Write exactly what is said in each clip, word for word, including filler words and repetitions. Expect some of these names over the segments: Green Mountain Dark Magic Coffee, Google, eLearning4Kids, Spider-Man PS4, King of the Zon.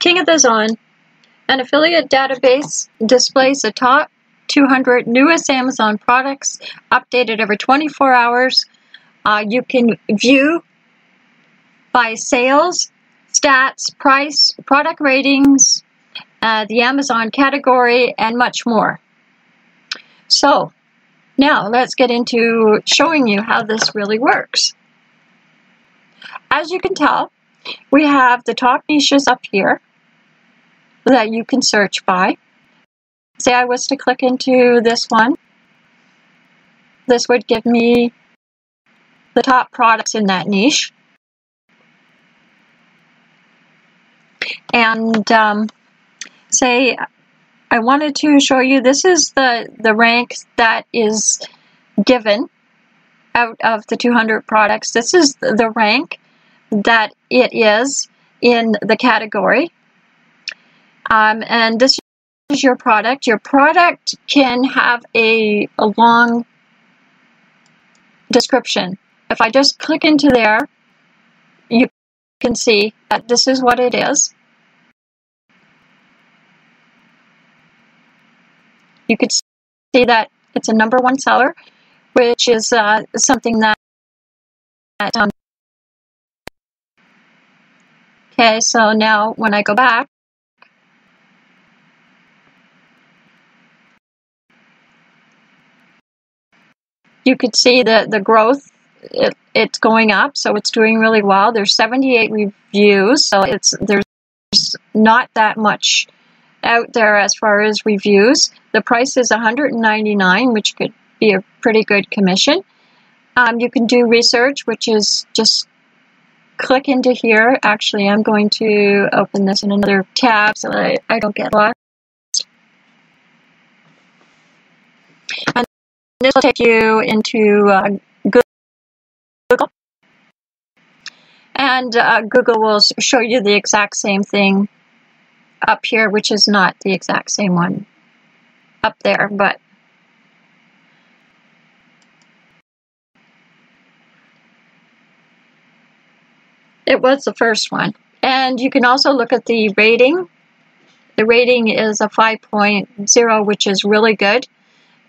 King of the Zon, an affiliate database, displays the top two hundred newest Amazon products, updated every twenty-four hours. Uh, you can view by sales, stats, price, product ratings, uh, the Amazon category, and much more. So, now let's get into showing you how this really works. As you can tell, we have the top niches up here that you can search by. Say I was to click into this one, this would give me the top products in that niche. And um, say I wanted to show you, this is the, the rank that is given out of the two hundred products. This is the rank that it is in the category. Um, and this is your product. Your product can have a, a long description. If I just click into there, you can see that this is what it is. You could see that it's a number one seller, which is uh, something that, that um, okay, so now when I go back, you could see the, the growth, it, it's going up, so it's doing really well. There's seventy-eight reviews, so it's there's not that much out there as far as reviews. The price is one hundred ninety-nine dollars, which could be a pretty good commission. Um, you can do research, which is just click into here. Actually, I'm going to open this in another tab so that I, I don't get lost. And this will take you into uh, Google. And uh, Google will show you the exact same thing up here, which is not the exact same one up there, but it was the first one. And you can also look at the rating. The rating is a five point zero, which is really good.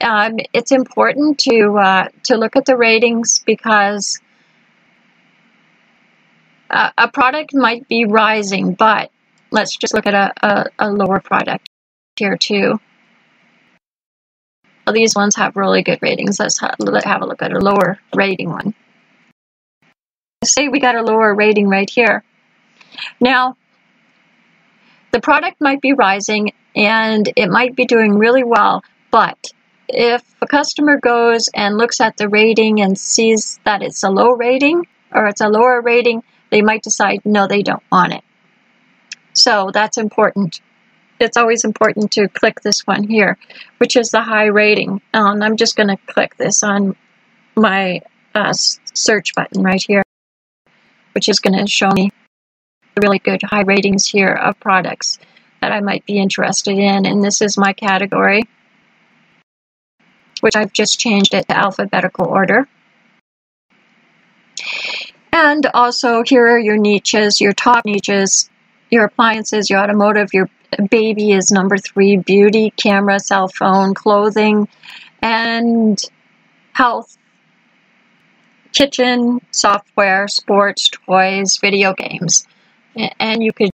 Um, it's important to uh, to look at the ratings because a, a product might be rising, but let's just look at a, a, a lower product here too. Well, these ones have really good ratings. Let's ha have a look at a lower rating one. Say we got a lower rating right here. Now, the product might be rising and it might be doing really well, but if a customer goes and looks at the rating and sees that it's a low rating or it's a lower rating, they might decide, no, they don't want it. So that's important. It's always important to click this one here, which is the high rating. Um, I'm just going to click this on my uh, search button right here, which is going to show me the really good high ratings here of products that I might be interested in. And this is my category, which I've just changed it to alphabetical order. And also here are your niches, your top niches, your appliances, your automotive, your baby is number three, beauty, camera, cell phone, clothing, and health, kitchen, software, sports, toys, video games. And you could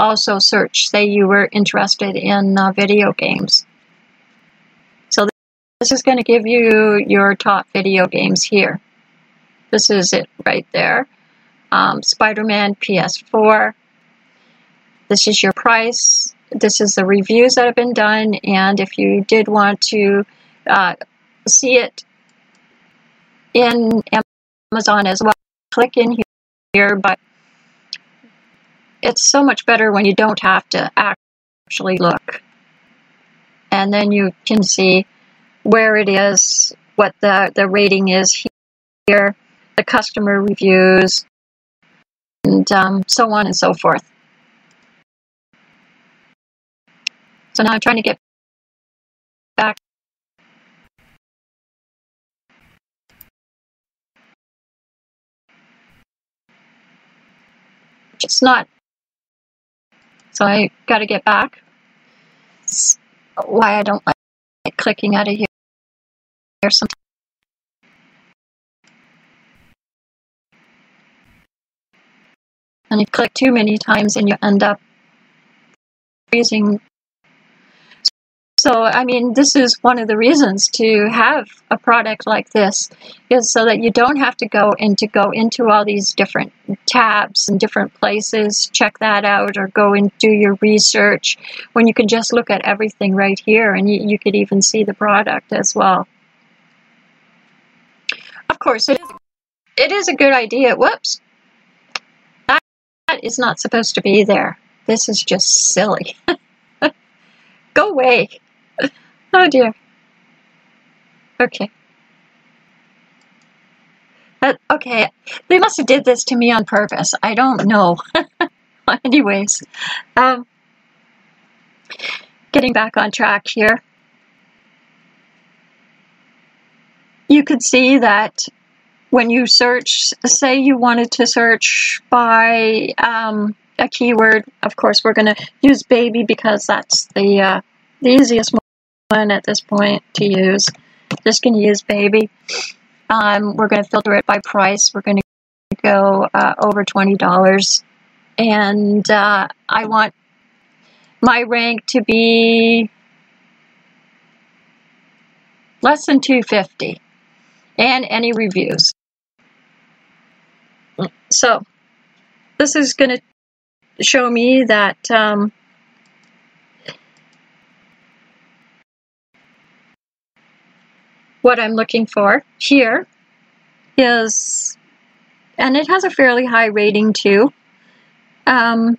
also search, say you were interested in uh, video games. So this is going to give you your top video games here. This is it right there. Um, Spider-Man P S four. This is your price, this is the reviews that have been done, and if you did want to uh, see it in Amazon as well, click in here, but it's so much better when you don't have to actually look. And then you can see where it is, what the, the rating is here, the customer reviews, and um, so on and so forth. So now I'm trying to get back. It's not, it's so I gotta get back. That's why I don't like clicking out of here sometimes. And you click too many times and you end up freezing. So, I mean, this is one of the reasons to have a product like this, is so that you don't have to go and to go into all these different tabs and different places, check that out, or go and do your research, when you can just look at everything right here, and you, you could even see the product as well. Of course, it, it is a good idea. Whoops. That, that is not supposed to be there. This is just silly. Go away. Oh dear. Okay. That, okay. They must have did this to me on purpose. I don't know. Anyways. Um, getting back on track here. You could see that when you search, say you wanted to search by um, a keyword. Of course, we're going to use baby because that's the... Uh, the easiest one at this point to use. Just going to use baby. Um, we're going to filter it by price. We're going to go uh, over twenty dollars. And uh, I want my rank to be less than two fifty. And any reviews. So, this is going to show me that... Um, what I'm looking for here is, and it has a fairly high rating too. Um,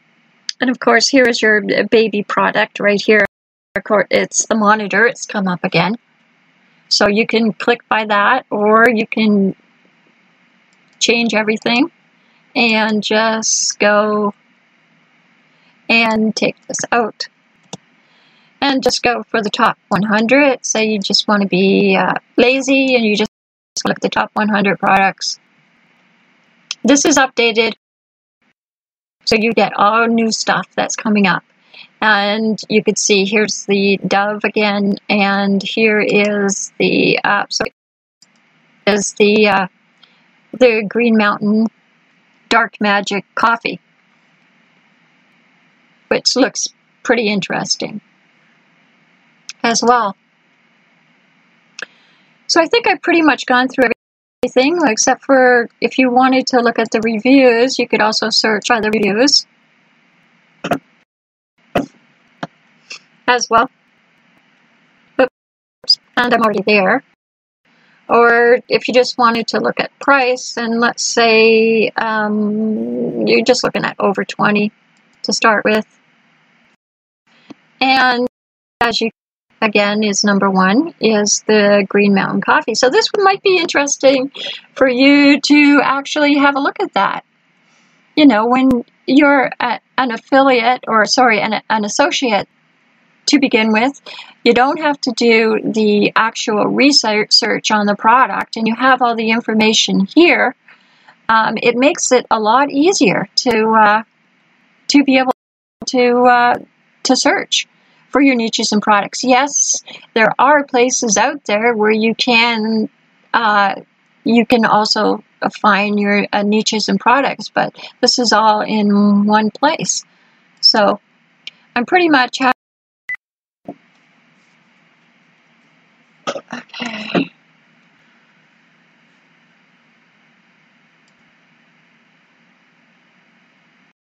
and of course, here is your baby product right here. It's the monitor, it's come up again. So you can click by that, or you can change everything and just go and take this out. And just go for the top one hundred. Say you just want to be uh, lazy and you just click the top one hundred products. This is updated, so you get all new stuff that's coming up. And you can see here's the Dove again, and here is the uh, so is the uh, the Green Mountain Dark Magic Coffee, which looks pretty interesting as well. So I think I've pretty much gone through everything, except for if you wanted to look at the reviews, you could also search by the reviews as well. Oops, and I'm already there. Or if you just wanted to look at price, and let's say um, you're just looking at over twenty to start with. And as you again, is number one, is the Green Mountain Coffee. So this one might be interesting for you to actually have a look at that. You know, when you're a, an affiliate, or sorry, an, an associate to begin with, you don't have to do the actual research on the product, and you have all the information here. Um, it makes it a lot easier to, uh, to be able to, uh, to search for your niches and products. Yes, there are places out there where you can uh, you can also find your uh, niches and products, but this is all in one place. So I'm pretty much happy. Okay.